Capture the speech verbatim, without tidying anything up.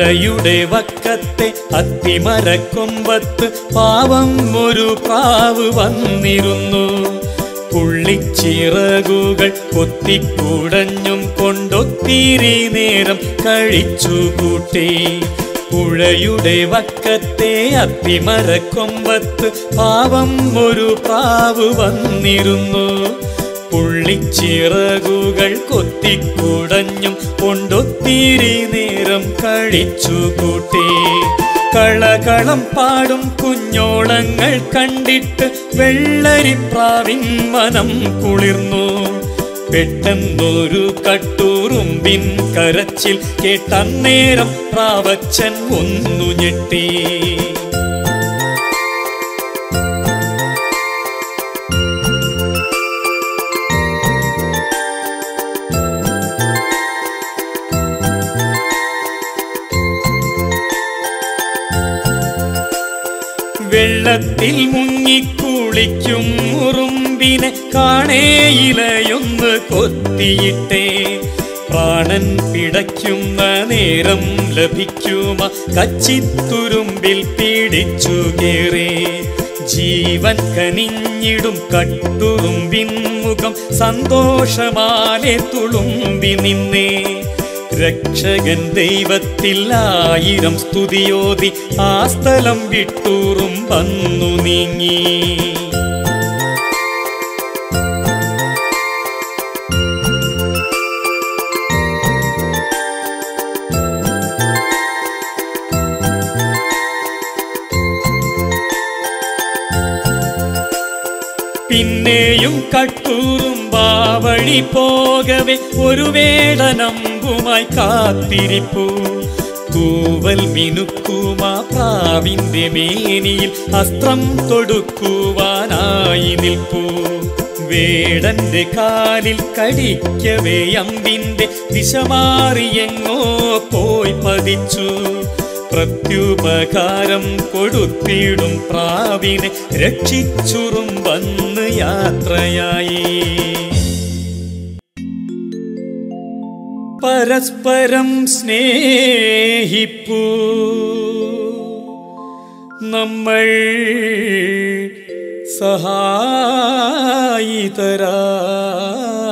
പെരയുടെ വക്കത്തെ അത്തിമരക്കൊമ്പത്ത് പാവം ഒരു പ്രാവ് വന്നിരുന്നു. പുള്ളിച്ചിറകുകൾ കൊത്തിക്കുടഞ്ഞും കൊണ്ടൊത്തിരി നേരം കഴിച്ചു കൂട്ടി. പുഴയുടെ വക്കത്തെ അത്തിമരക്കൊമ്പത്ത് പാവം ഒരു പ്രാവ് വന്നിരുന്നു. പുള്ളിച്ചിറകുകൾ കൊത്തിക്കുടഞ്ഞും കൊണ്ടൊത്തിരി നേരം കഴിച്ചു കൂട്ടി. കളകളം പാടും കുഞ്ഞോളങ്ങൾ കണ്ടിട്ട് വെള്ളരിപ്രാവിൻ മനം കുളിർന്നു. പെട്ടെന്നൊരു കട്ടുറുമ്പിൻ കരച്ചിൽ കേട്ടന്നേരം പ്രാവച്ചൻ ഒന്നു ഞെട്ടി. വെള്ളത്തിൽ മുങ്ങിക്കുളിക്കും ഉറുമ്പിനെ കാണേയിലയൊന്ന് കൊത്തിയിട്ടേ. പ്രാണൻ പിടയ്ക്കുന്ന നേരം ലഭിക്കുമ കച്ചിത്തുരുമ്പിൽ പിടിച്ചു കയറി. ജീവൻ കനിഞ്ഞിടും കട്ടുറുമ്പിൻ മുഖം സന്തോഷമാലെ തുളുമ്പി നിന്നേ. രക്ഷകൻ ദൈവത്തിൽ ആയിരം സ്തുതിയോതി ആ സ്ഥലം വിട്ടൂറും വന്നു നീങ്ങി. പിന്നെയും കട്ടൂറും ബാവഴി പോകവേ ഒരു വേടനമ്പുമായി കാത്തിരിപ്പൂ. തൂവൽ മിനുക്കുമാ പ്രാവിൻ്റെ മേനിയിൽ അസ്ത്രം തൊടുക്കുവാനായി നിൽപ്പൂ. വേടന്റെ കാലിൽ കടിക്കവേ അമ്പിൻ്റെ ദിശമാറിയെങ്ങോ പോയി പതിച്ചു. പ്രത്യുപകാരം കൊടുത്തിടും പ്രാവിനെ രക്ഷിച്ചുറും വന്ന് യാത്രയായി. പരസ്പരം സ്നേഹിപ്പൂ നമ്മൾ സഹായിതരാ.